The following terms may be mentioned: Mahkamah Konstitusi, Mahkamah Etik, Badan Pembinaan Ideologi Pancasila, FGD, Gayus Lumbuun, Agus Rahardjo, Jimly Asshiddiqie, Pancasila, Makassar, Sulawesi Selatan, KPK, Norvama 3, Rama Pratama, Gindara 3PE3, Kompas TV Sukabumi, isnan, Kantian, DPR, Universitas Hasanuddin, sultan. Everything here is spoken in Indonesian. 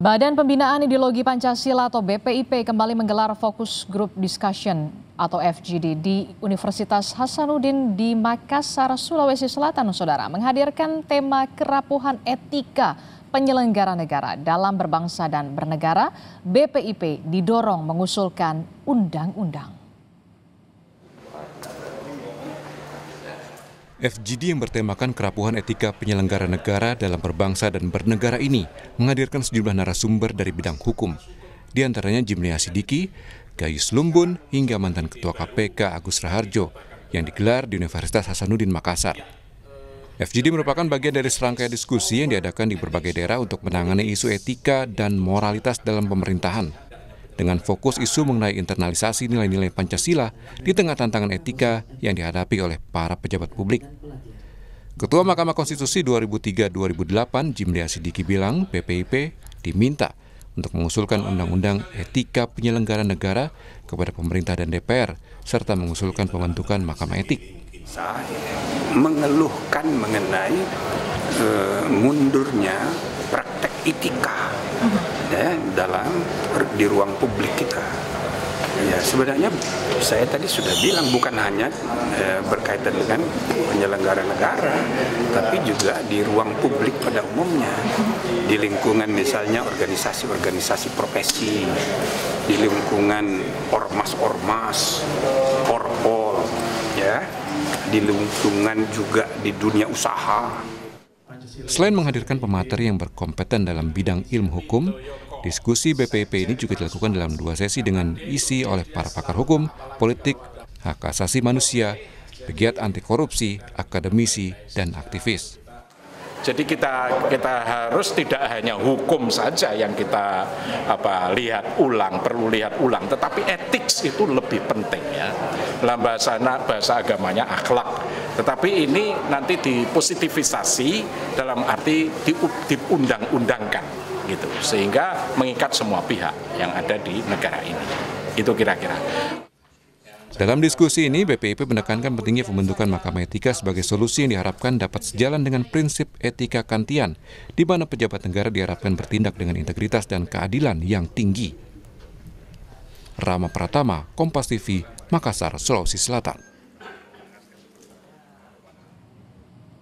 Badan Pembinaan Ideologi Pancasila atau BPIP kembali menggelar Focus Group Discussion atau FGD di Universitas Hasanuddin di Makassar, Sulawesi Selatan, Saudara, menghadirkan tema kerapuhan etika penyelenggara negara dalam berbangsa dan bernegara. BPIP didorong mengusulkan undang-undang. FGD yang bertemakan kerapuhan etika penyelenggara negara dalam berbangsa dan bernegara ini menghadirkan sejumlah narasumber dari bidang hukum. Di antaranya Jimly Asshiddiqie, Gayus Lumbuun, hingga mantan Ketua KPK Agus Rahardjo yang digelar di Universitas Hasanuddin Makassar. FGD merupakan bagian dari serangkaian diskusi yang diadakan di berbagai daerah untuk menangani isu etika dan moralitas dalam pemerintahan, dengan fokus isu mengenai internalisasi nilai-nilai Pancasila di tengah tantangan etika yang dihadapi oleh para pejabat publik. Ketua Mahkamah Konstitusi 2003-2008, Jimly Asshiddiqie bilang BPIP diminta untuk mengusulkan undang-undang etika penyelenggara negara kepada pemerintah dan DPR, serta mengusulkan pembentukan Mahkamah Etik. Saya mengeluhkan mengenai mundurnya praktek etika dalam di ruang publik kita. Ya, sebenarnya saya tadi sudah bilang bukan hanya berkaitan dengan penyelenggara negara, tapi juga di ruang publik pada umumnya, di lingkungan misalnya organisasi-organisasi profesi, di lingkungan ormas-ormas, korpol, ya, di lingkungan juga di dunia usaha. Selain menghadirkan pemateri yang berkompeten dalam bidang ilmu hukum, diskusi BPIP ini juga dilakukan dalam 2 sesi dengan isi oleh para pakar hukum, politik, hak asasi manusia, pegiat anti korupsi, akademisi, dan aktivis. Jadi kita harus tidak hanya hukum saja yang kita perlu lihat ulang, tetapi etik itu lebih penting, ya. Dalam bahasa agamanya akhlak. Tetapi ini nanti dipositivisasi dalam arti diundang-undangkan gitu, sehingga mengikat semua pihak yang ada di negara ini. Itu kira-kira. Dalam diskusi ini, BPIP menekankan pentingnya pembentukan Mahkamah Etika sebagai solusi yang diharapkan dapat sejalan dengan prinsip etika Kantian, di mana pejabat negara diharapkan bertindak dengan integritas dan keadilan yang tinggi. Rama Pratama, Kompas TV, Makassar, Sulawesi Selatan.